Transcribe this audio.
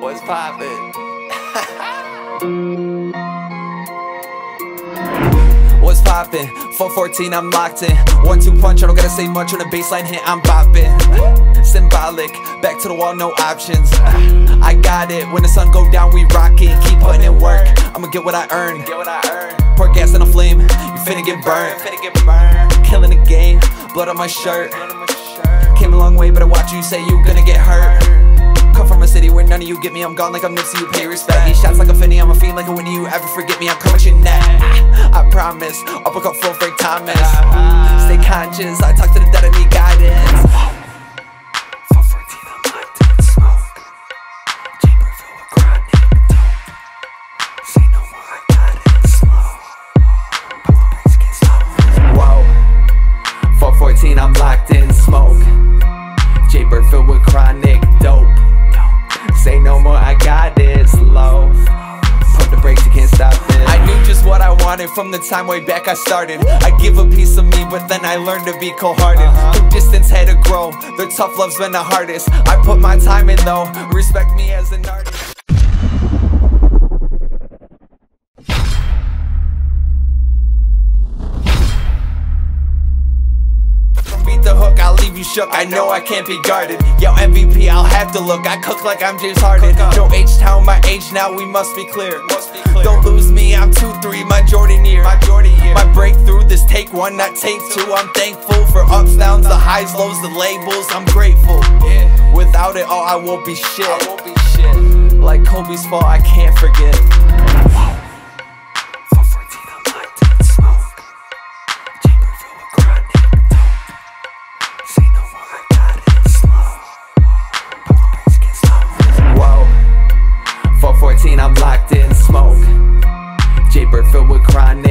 What's poppin'? What's poppin'? 414, I'm locked in. 1-2 punch, I don't gotta say much. On the baseline hit, I'm boppin'. Symbolic, back to the wall, no options. I got it, when the sun go down, we rockin'. Keep puttin' in work, I'ma get what I earn. Pour gas in the flame, you finna get burnt. Killin' the game, blood on my shirt. Came a long way, but I watch you say you gonna get hurt. Come from a city where none of you get me. I'm gone like I'm Nipsey, you pay respect. These shots like a Finney, I'm a fiend like a Winnie. You ever forget me, I'm coming your neck. I promise, I'll pick up full Frank Thomas. Stay conscious, I talk to the dead, I need guidance. 414, I'm locked in smoke. Chamber filled with chronic dope. Say no more, I got it, smoke. Pop the brakes, can't stop this. Whoa, 414, I'm locked in smoke. Chamber filled with chronic dope. Say no more, I got it, slow. Pump the brakes, you can't stop this. I knew just what I wanted from the time way back I started. I give a piece of me, but then I learned to be cold-hearted. Through distance had to grow, the tough love's been the hardest. I put my time in though, respect me as an artist. You shook, I know I can't be guarded. Yo, MVP, I'll have to look. I cook like I'm James Harden. No H-Town, my age now, we must be clear. Don't lose me, I'm 2-3, my Jordan year. My breakthrough, this take one, not take two. I'm thankful for ups, downs, the highs, lows, the labels. I'm grateful. Without it all, I won't be shit. Like Kobe's fault, I can't forget. I'm locked in smoke. Jaybird filled with chronic.